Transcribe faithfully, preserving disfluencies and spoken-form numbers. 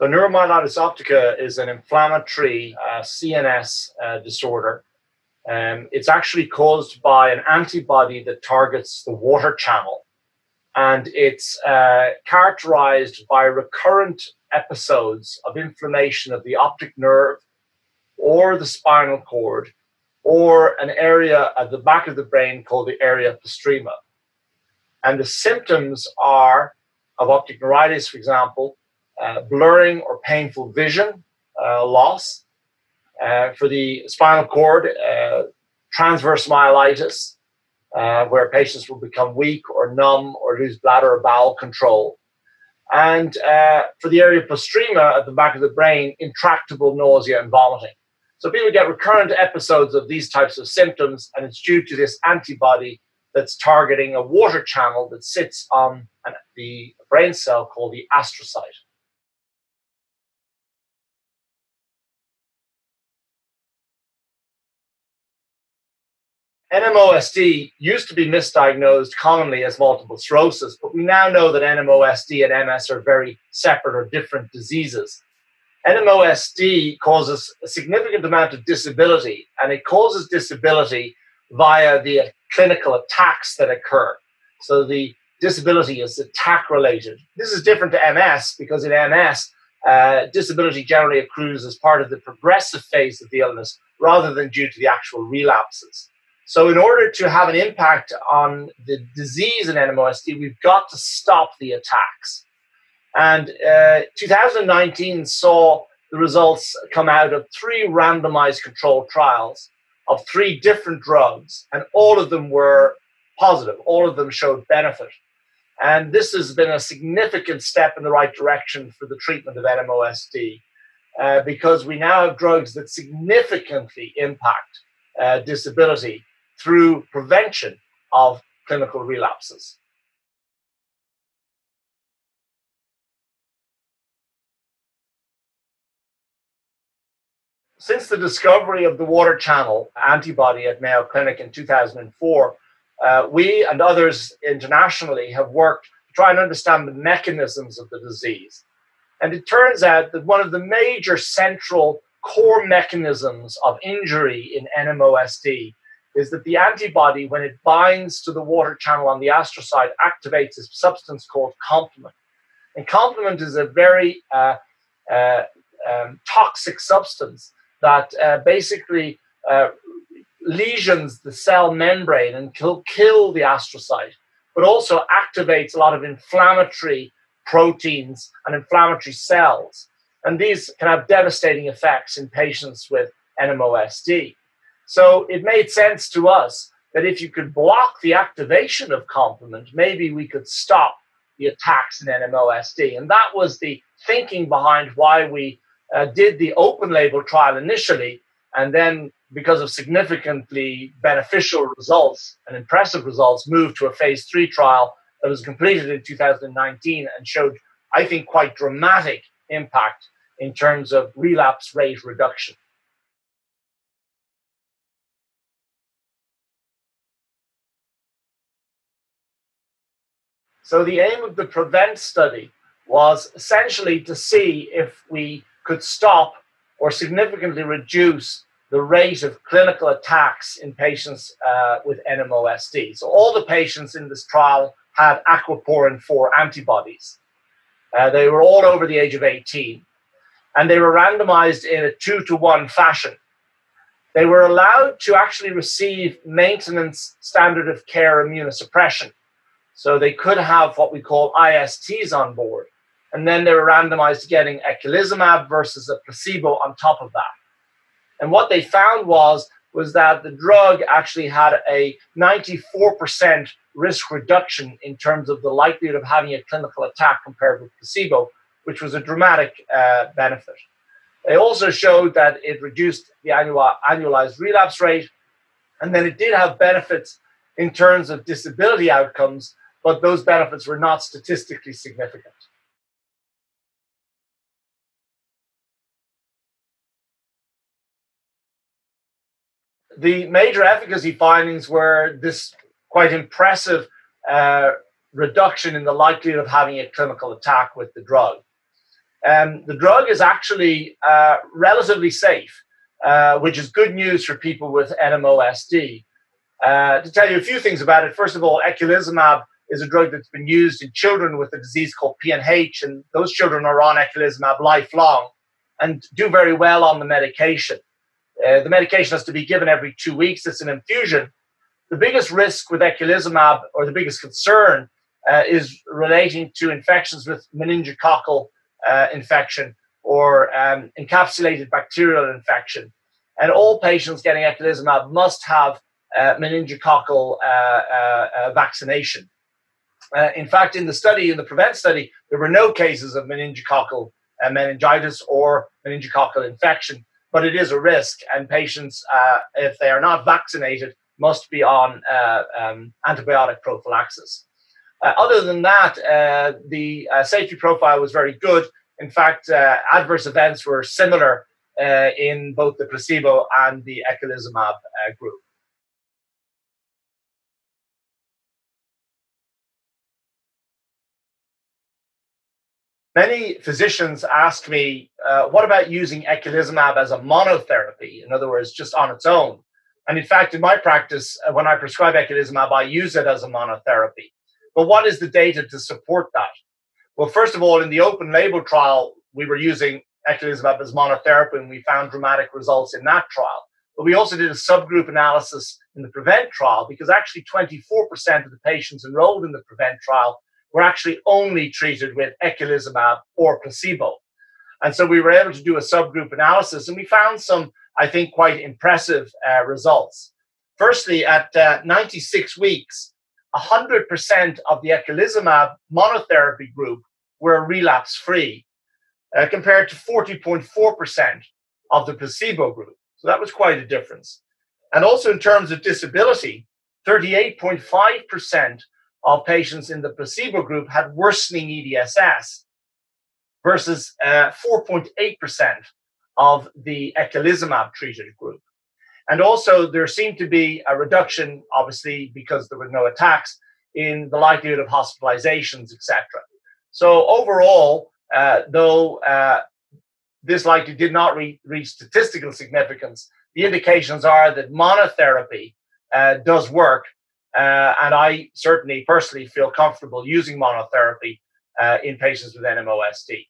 So neuromyelitis optica is an inflammatory uh, C N S uh, disorder. Um, it's actually caused by an antibody that targets the water channel. And it's uh, characterized by recurrent episodes of inflammation of the optic nerve or the spinal cord or an area at the back of the brain called the area postrema. And the symptoms are of optic neuritis, for example, uh, blurring or painful vision uh, loss. Uh, for the spinal cord, uh, transverse myelitis, uh, where patients will become weak or numb or lose bladder or bowel control. And uh, for the area postrema at the back of the brain, intractable nausea and vomiting. So people get recurrent episodes of these types of symptoms, and it's due to this antibody that's targeting a water channel that sits on an, the brain cell called the astrocyte. N M O S D used to be misdiagnosed commonly as multiple sclerosis, but we now know that N M O S D and M S are very separate or different diseases. N M O S D causes a significant amount of disability, and it causes disability via the clinical attacks that occur. So the disability is attack-related. This is different to M S because in M S, uh, disability generally accrues as part of the progressive phase of the illness rather than due to the actual relapses. So in order to have an impact on the disease in N M O S D, we've got to stop the attacks. And uh, two thousand nineteen saw the results come out of three randomized controlled trials of three different drugs, and all of them were positive. All of them showed benefit. And this has been a significant step in the right direction for the treatment of N M O S D uh, because we now have drugs that significantly impact uh, disability through prevention of clinical relapses. Since the discovery of the water channel antibody at Mayo Clinic in two thousand four, uh, we and others internationally have worked to try and understand the mechanisms of the disease. And it turns out that one of the major central core mechanisms of injury in N M O S D is that the antibody, when it binds to the water channel on the astrocyte, activates a substance called complement. And complement is a very uh, uh, um, toxic substance that uh, basically uh, lesions the cell membrane and kill, kill the astrocyte, but also activates a lot of inflammatory proteins and inflammatory cells. And these can have devastating effects in patients with N M O S D. So it made sense to us that if you could block the activation of complement, maybe we could stop the attacks in N M O S D. And that was the thinking behind why we uh, did the open label trial initially. And then because of significantly beneficial results and impressive results, moved to a phase three trial that was completed in two thousand nineteen and showed, I think, quite dramatic impact in terms of relapse rate reduction. So the aim of the PREVENT study was essentially to see if we could stop or significantly reduce the rate of clinical attacks in patients uh, with N M O S D. So all the patients in this trial had aquaporin four antibodies. Uh, they were all over the age of eighteen, and they were randomized in a two-to-one fashion. They were allowed to actually receive maintenance standard of care immunosuppression. So they could have what we call I S Ts on board. And then they were randomized to getting eculizumab versus a placebo on top of that. And what they found was, was that the drug actually had a ninety-four percent risk reduction in terms of the likelihood of having a clinical attack compared with placebo, which was a dramatic uh, benefit. They also showed that it reduced the annual, annualized relapse rate. And then it did have benefits in terms of disability outcomes, but those benefits were not statistically significant. The major efficacy findings were this quite impressive uh, reduction in the likelihood of having a clinical attack with the drug. Um, the drug is actually uh, relatively safe, uh, which is good news for people with N M O S D. Uh, to tell you a few things about it, first of all, eculizumab is a drug that's been used in children with a disease called P N H, and those children are on eculizumab lifelong and do very well on the medication. Uh, the medication has to be given every two weeks. It's an infusion. The biggest risk with eculizumab, or the biggest concern, uh, is relating to infections with meningococcal uh, infection or um, encapsulated bacterial infection. And all patients getting eculizumab must have uh, meningococcal uh, uh, uh, vaccination. Uh, in fact, in the study, in the PREVENT study, there were no cases of meningococcal uh, meningitis or meningococcal infection, but it is a risk, and patients, uh, if they are not vaccinated, must be on uh, um, antibiotic prophylaxis. Uh, other than that, uh, the uh, safety profile was very good. In fact, uh, adverse events were similar uh, in both the placebo and the eculizumab uh, group. Many physicians ask me, uh, what about using eculizumab as a monotherapy? In other words, just on its own. And in fact, in my practice, when I prescribe eculizumab, I use it as a monotherapy. But what is the data to support that? Well, first of all, in the open label trial, we were using eculizumab as monotherapy, and we found dramatic results in that trial. But we also did a subgroup analysis in the PREVENT trial, because actually twenty-four percent of the patients enrolled in the PREVENT trial were actually only treated with eculizumab or placebo. And so we were able to do a subgroup analysis, and we found some, I think, quite impressive uh, results. Firstly, at uh, ninety-six weeks, one hundred percent of the eculizumab monotherapy group were relapse-free, uh, compared to forty point four percent of the placebo group. So that was quite a difference. And also in terms of disability, thirty-eight point five percent of patients in the placebo group had worsening E D S S versus uh, four point eight percent of the eculizumab-treated group. And also, there seemed to be a reduction, obviously, because there were no attacks, in the likelihood of hospitalizations, et cetera. So overall, uh, though uh, this likely did not re reach statistical significance, the indications are that monotherapy uh, does work. Uh, and I certainly personally feel comfortable using monotherapy uh, in patients with N M O S D.